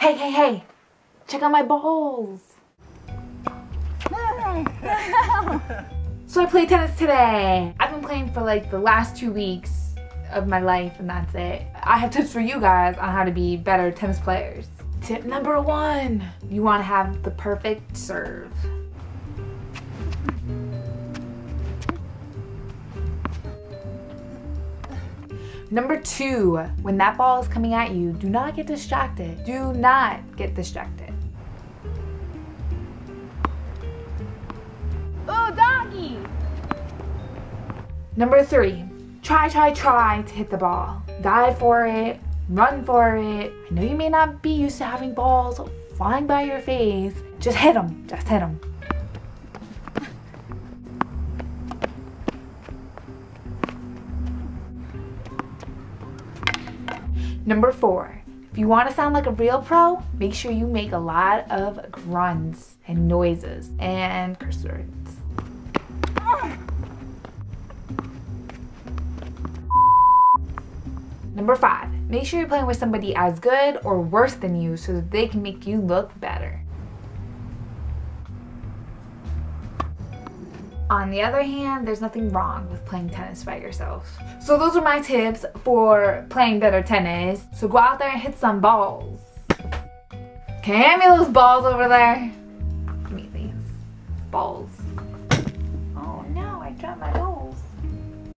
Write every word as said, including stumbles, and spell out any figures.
Hey, hey, hey! Check out my balls! So I played tennis today. I've been playing for like the last two weeks of my life, and that's it. I have tips for you guys on how to be better tennis players. Tip number one, you want to have the perfect serve. Number two, when that ball is coming at you, do not get distracted. Do not get distracted. Oh, doggy! Number three, try, try, try to hit the ball. Dive for it, run for it. I know you may not be used to having balls flying by your face. Just hit them, just hit them. Number four, if you want to sound like a real pro, make sure you make a lot of grunts and noises and curse words. Number five, make sure you're playing with somebody as good or worse than you so that they can make you look better. On the other hand, there's nothing wrong with playing tennis by yourself. So those are my tips for playing better tennis. So go out there and hit some balls. Can you hand me those balls over there? Give me these balls.